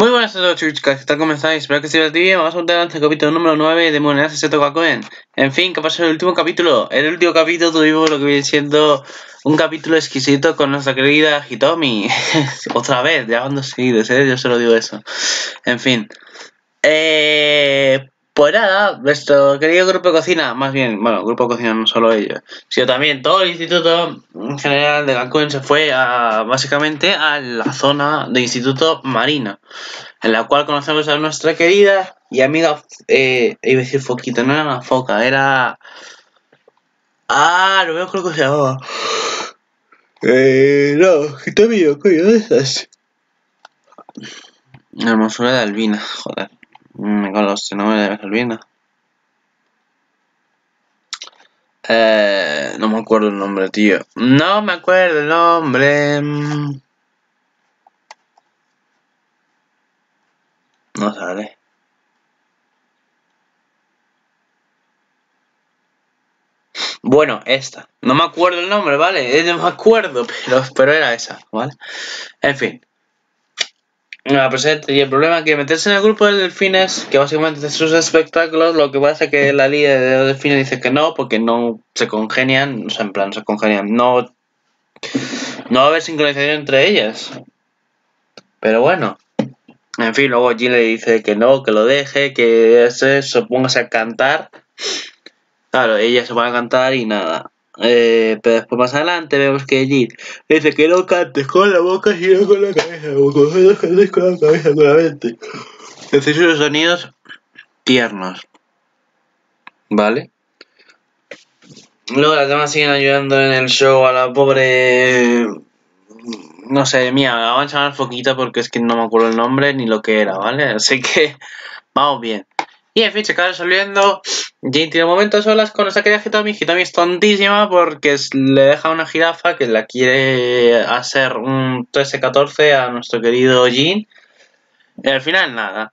Muy buenas a todos, chicas, ¿qué tal? ¿Cómo estáis? Espero que estéis al día. Vamos a volver al capítulo número 9 de Murenase! Seton Gakuen. En fin, ¿qué pasó en el último capítulo? En el último capítulo tuvimos lo que viene siendo un capítulo exquisito con nuestra querida Hitomi. Otra vez, ya van dos seguidos, ¿eh? Yo solo digo eso. En fin. Pues nada, nuestro querido grupo de cocina, más bien, bueno, grupo de cocina no solo ellos, sino también todo el instituto en general de Gakuen se fue a, básicamente a la zona de instituto marina, en la cual conocemos a nuestra querida y amiga, iba a decir foquita, no era una foca, era... no me acuerdo cómo se llamaba. No, quita mío, coño, ¿dónde estás? La hermosura de Albina, joder. Me con los nombres de Albina. No me acuerdo el nombre, tío. No me acuerdo el nombre. No sale. Bueno, esta. No me acuerdo el nombre, ¿vale? No me acuerdo, pero era esa, ¿vale? En fin. La presente y el problema que meterse en el grupo de delfines, que básicamente de sus espectáculos, lo que pasa es que la líder de los delfines dice que no, porque no se congenian, o sea, en plan, se congenian, no va a haber sincronización entre ellas. Pero bueno, en fin, luego Gilles le dice que no, que lo deje, que se póngase a cantar. Claro, ellas se van a cantar y nada. Pero después más adelante vemos que Gilles dice que no cantes con la boca sino con la cabeza, no cantes con la cabeza, con la mente. Decís unos sonidos tiernos, ¿vale? Luego las demás siguen ayudando en el show a la pobre... No sé, mía, la van a llamar Foquita porque es que no me acuerdo el nombre ni lo que era, ¿vale? Así que vamos bien. Y en fin, se acaba resolviendo. Jane tiene momentos solas con esta querida Hitomi. Hitomi es tontísima porque le deja una jirafa que la quiere hacer un 13-14 a nuestro querido Jane. Y al final, nada.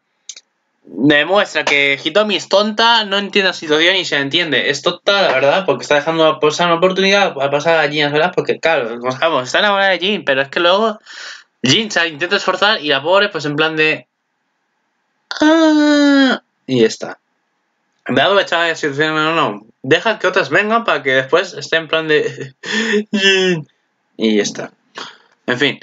Demuestra que Hitomi es tonta, no entiende la situación y se entiende. Es tonta, la verdad, porque está dejando pasar una oportunidad a pasar a Jane a solas porque, claro, vamos, está enamorada de Jane, pero es que luego Jane se intenta esforzar y la pobre, pues en plan de... Y ya está. Dado que esta situación no, deja que otras vengan para que después esté en plan de... y ya está. En fin.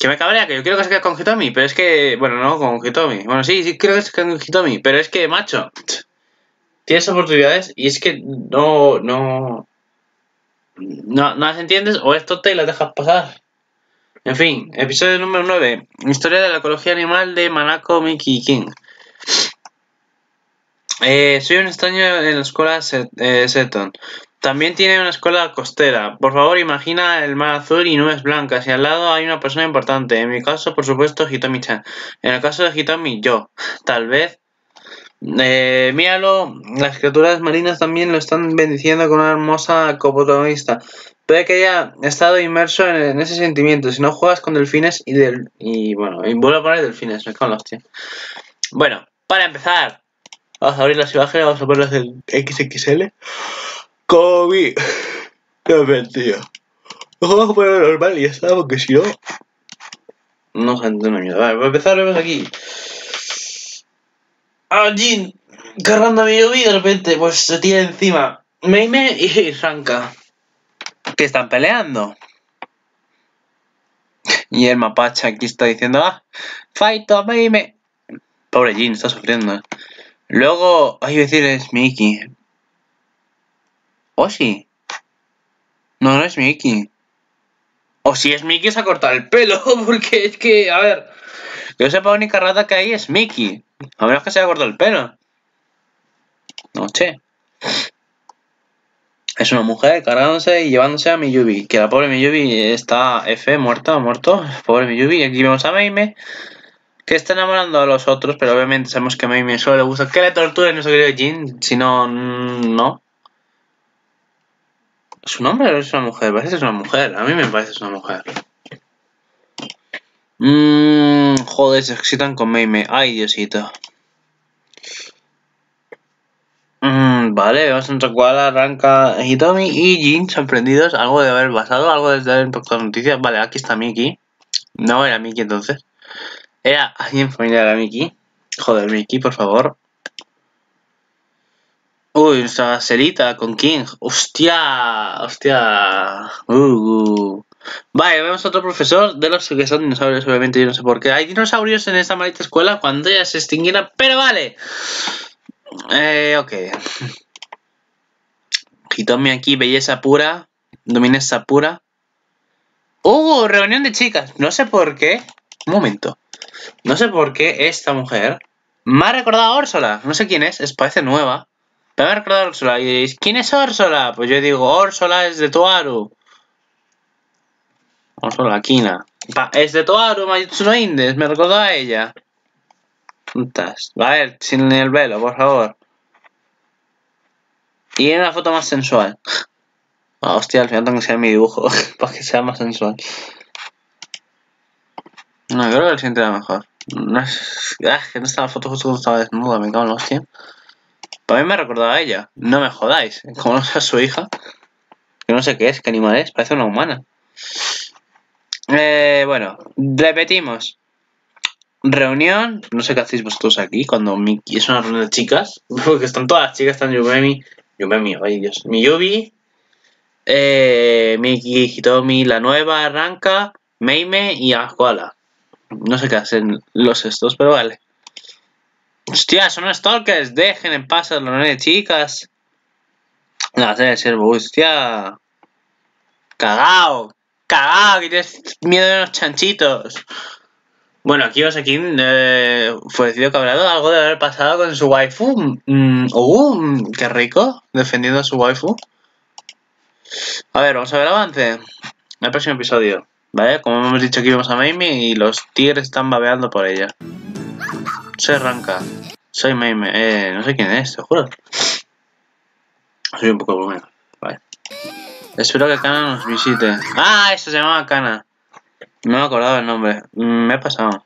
Que me cabrea, que yo quiero que se quede con Hitomi, pero es que... Bueno, no con Hitomi. Bueno, sí, quiero que se quede con Hitomi, pero es que, macho... Tienes oportunidades y es que no las entiendes o es tonta y las dejas pasar. En fin, episodio número 9. Historia de la ecología animal de Manako Miki King. Soy un extraño en la escuela Seton. También tiene una escuela costera. Por favor, imagina el mar azul y nubes blancas. Y al lado hay una persona importante. En mi caso, por supuesto, Hitomi-chan. En el caso de Hitomi, yo. Tal vez. Míralo. Las criaturas marinas también lo están bendiciendo con una hermosa coprotagonista. Puede que haya estado inmerso en ese sentimiento. Si no juegas con delfines y vuelvo a poner delfines. Me con la hostia. Bueno, para empezar. Vamos a abrir las imágenes, vamos a ponerlas en XXL. Kobe. No, mentira. Ojo, vamos a ponerlo normal y ya está, porque si no... No se entiende miedo. Vale, para empezar vemos aquí. A Jin cargando a Miyubi y de repente pues se tira encima. Meime y Ranka. Que están peleando. Y el mapache aquí está diciendo, fight a Meime. Pobre Jin, está sufriendo, ¿eh? Luego, hay que decir, es Mickey. ¿O sí? No es Mickey. O si es Mickey, se ha cortado el pelo. Porque es que, a ver. Yo sepa, la única rata que hay es Mickey. A menos que se haya cortado el pelo. No sé. Es una mujer cargándose y llevándose a Miyubi. Que la pobre Miyubi está F, muerto. Pobre Miyubi. Aquí vemos a Meime. Que está enamorando a los otros, pero obviamente sabemos que a Meime solo le gusta que le torturen a nuestro querido Jin, si no, no. ¿Es un hombre o es una mujer? Parece que es una mujer, a mí me parece que es una mujer. Joder, se excitan con Meime, ay Diosito. Vale, vamos a encontrar a Ranka, Hitomi y Jin sorprendidos, algo de haber pasado, algo de haber impactado noticias. Vale, aquí está Miki. No era Miki entonces. ¿Era alguien familiar a Miki? Joder, Miki, por favor. Uy, nuestra Celita con King. ¡Hostia! ¡Hostia! Vale, vemos a otro profesor de los que son dinosaurios, obviamente. Yo no sé por qué hay dinosaurios en esta maldita escuela cuando ya se extinguieron, pero vale. Ok. Hitomi aquí, belleza pura. Dominesa pura. Reunión de chicas. No sé por qué. Un momento. No sé por qué esta mujer me ha recordado a Orsola. No sé quién es parece nueva. Me ha recordado a Orsola. Y diréis, ¿quién es Orsola? Pues yo digo, Orsola es de Tuaru. Orsola, Kina. Es de Tuaru, Mayutsu no Indes. Me recordó a ella. A ver, sin el velo, por favor. Y en una foto más sensual. Hostia, al final tengo que ser mi dibujo para que sea más sensual. No, creo que el siguiente era mejor. No es que no estaba la foto justo cuando estaba desnuda, me cago en la hostia. Para mí me recordaba a ella. No me jodáis. Como no sea su hija. Que no sé qué es, qué animal es. Parece una humana. Bueno, repetimos. Reunión. No sé qué hacéis vosotros aquí cuando Miki es una reunión de chicas. Porque están todas las chicas. Están Yumemi. Yumemi, ay Dios. Miyubi. Miki, Hitomi, la nueva, arranca, Meime y Azkola. No sé qué hacen los estos, pero vale. Hostia, son stalkers, dejen en paz a las nueve chicas. La serie de servo, hostia. Cagao, cagao, que tienes miedo de unos chanchitos. Bueno, aquí Osekin fue decidido que ha hablado algo de haber pasado con su waifu. Qué rico, defendiendo a su waifu. A ver, vamos a ver el avance en el próximo episodio, ¿vale? Como hemos dicho aquí, vemos a Meime y los tigres están babeando por ella. Soy Ranka, soy Meime, no sé quién es, te juro. Soy un poco bueno, vale. Espero que Kana nos visite. ¡Ah! Eso se llamaba Kana. No me he acordado el nombre, me he pasado.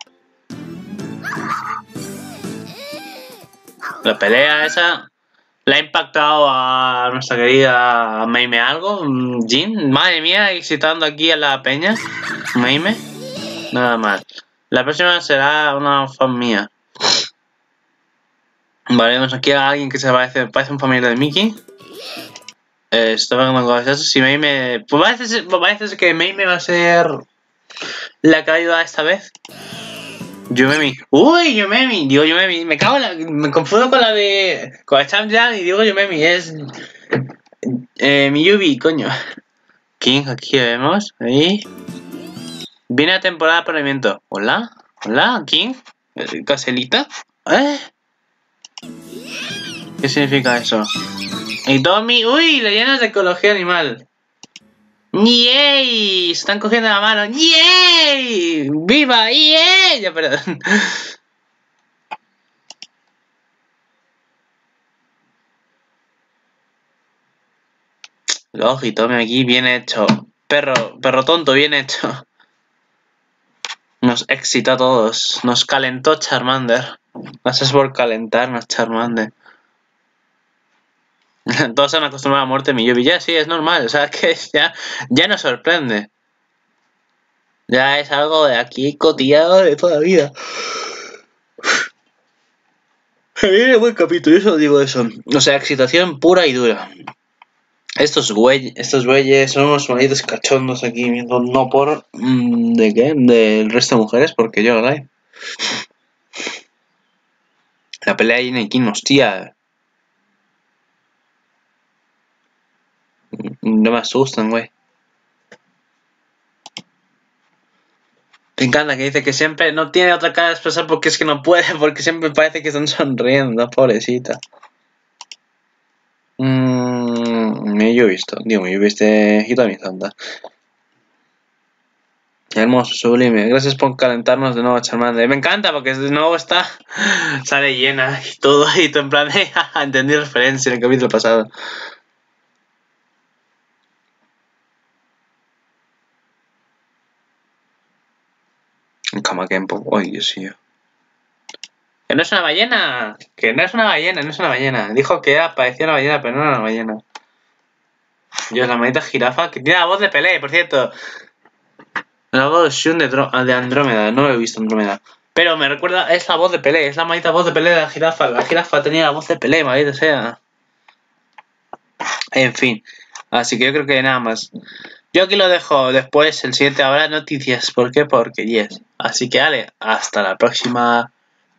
La pelea esa... ¿Le ha impactado a nuestra querida Meime algo? ¿Jin? Madre mía, excitando aquí a la peña. Meime. Nada mal. La próxima será una fan mía. Vale, vemos aquí a alguien que se parece un familiar de Miki. Estoy hablando con eso. Si Meime... Pues parece que Meime va a ser la que va a ayudar esta vez. Yumemi. ¡Uy, Yumemi! Digo Yumemi. Me cago en la... Me confundo con la de... Con la Charmander y digo Yumemi. Es... Miyubi, coño. King, aquí vemos. Ahí. Viene la temporada de apareamiento. ¿Hola? ¿Hola, King? ¿Caselita? ¿Qué significa eso? Y Tommy... ¡Uy! Le llenas de ecología animal. ¡Yey! Están cogiendo la mano. ¡Yey! ¡Viva! ¡Yey! Ya, perdón. Lógico, tome aquí. Bien hecho. Perro tonto, bien hecho. Nos excita a todos. Nos calentó Charmander. Gracias por calentarnos, Charmander. Todos se han acostumbrado a la muerte de Miyubi. Ya sí, es normal, o sea que ya nos sorprende. Ya es algo de aquí cotillado de toda la vida. Me viene buen capítulo, yo solo digo eso. O sea, excitación pura y dura. Estos güeyes son unos malditos cachondos aquí viendo no por... ¿De qué? Del resto de mujeres, porque yo la hay. La pelea de Inekin, hostia. No me asustan, güey. Me encanta que dice que siempre no tiene otra cara de expresar porque es que no puede, porque siempre parece que están sonriendo, pobrecita. Yo he visto, digo, yo he visto Hitomi Santa. Hermoso, sublime. Gracias por calentarnos de nuevo, Charmander. Me encanta porque de nuevo está... Sale llena y todo en plan de... Entendí referencia en el capítulo pasado. Kamakenpo, ay Dios mío. Que no es una ballena, que no es una ballena, no es una ballena. Dijo que parecía una ballena, pero no era una ballena. Dios, la maldita jirafa, que tiene la voz de Pelé, por cierto. La voz de Shun de Andrómeda, no lo he visto Andrómeda. Pero me recuerda a esa voz de Pelé, es la maldita voz de Pelé de la jirafa. La jirafa tenía la voz de Pelé, maldita sea. En fin, así que yo creo que nada más. Yo aquí lo dejo, después el siguiente habrá noticias. ¿Por qué? Porque yes. Así que vale, hasta la próxima.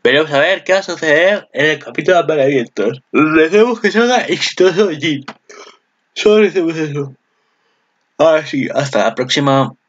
Veremos a ver qué va a suceder en el capítulo de Aparavientos. Recemos que salga exitoso Gilles. Solo recemos eso. Ahora sí, hasta la próxima.